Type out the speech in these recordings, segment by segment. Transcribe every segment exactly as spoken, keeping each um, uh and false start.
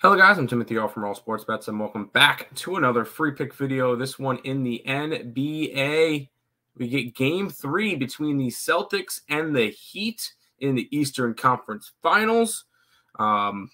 Hello guys, I'm Timothy R. from Earle Sports Bets, and welcome back to another free pick video. This one in the N B A. We get game three between the Celtics and the Heat in the Eastern Conference Finals. Um,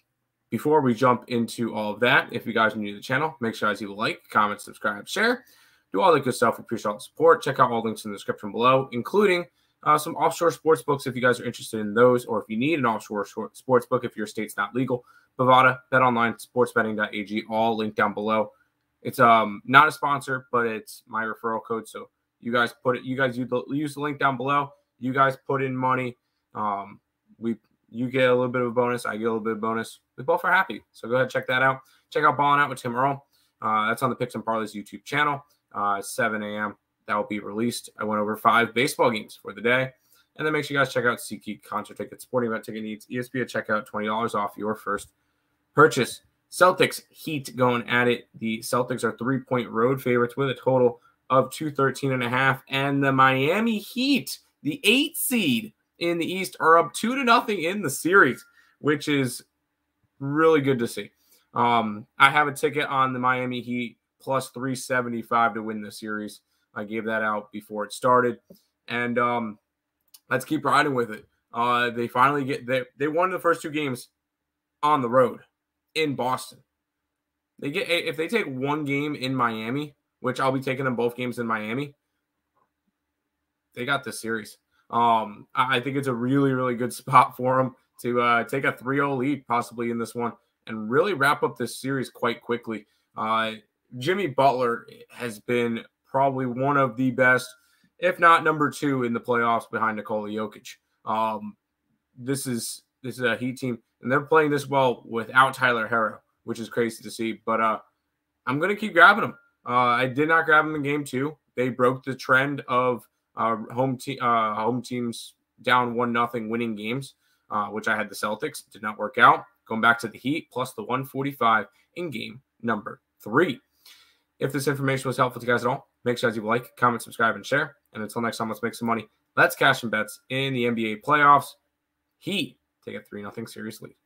before we jump into all of that, if you guys are new to the channel, make sure you like, comment, subscribe, share, do all the good stuff. We appreciate all the support. Check out all links in the description below, including Uh, some offshore sports books if you guys are interested in those, or if you need an offshore sports book if your state's not legal. Bovada, BetOnline, sports betting dot A G, all linked down below. It's um not a sponsor, but it's my referral code. So you guys put it, you guys use the link down below. You guys put in money, um, we you get a little bit of a bonus. I get a little bit of a bonus. We both are happy. So go ahead and check that out. Check out Ballin' Out with Tim Earl. Uh, that's on the Picks and Parlays YouTube channel. Uh, seven A M that will be released. I went over five baseball games for the day. And then make sure you guys check out SeatGeek, concert tickets, sporting event ticket needs, E S P N checkout, twenty dollars off your first purchase. Celtics, Heat going at it. The Celtics are three-point road favorites with a total of two thirteen and a half. And the Miami Heat, the eight seed in the East, are up two to nothing in the series, which is really good to see. Um, I have a ticket on the Miami Heat plus three seventy-five to win the series. I gave that out before it started, and um, let's keep riding with it. Uh, they finally get they they won the first two games on the road in Boston. They get if they take one game in Miami, which I'll be taking them both games in Miami. They got this series. Um, I think it's a really really good spot for them to uh, take a three oh lead possibly in this one and really wrap up this series quite quickly. Uh, Jimmy Butler has been probably one of the best, if not number two, in the playoffs behind Nikola Jokic. Um, this is this is a Heat team, and they're playing this well without Tyler Herro, which is crazy to see. But uh, I'm going to keep grabbing them. Uh, I did not grab them in game two. They broke the trend of uh, home, te uh, home teams down one nothing winning games, uh, which I had the Celtics. Did not work out. Going back to the Heat, plus the one forty-five in game number three. If this information was helpful to you guys at all, make sure you like, comment, subscribe, and share. And until next time, let's make some money. Let's cash some bets in the N B A playoffs. Heat take a three nothing series lead.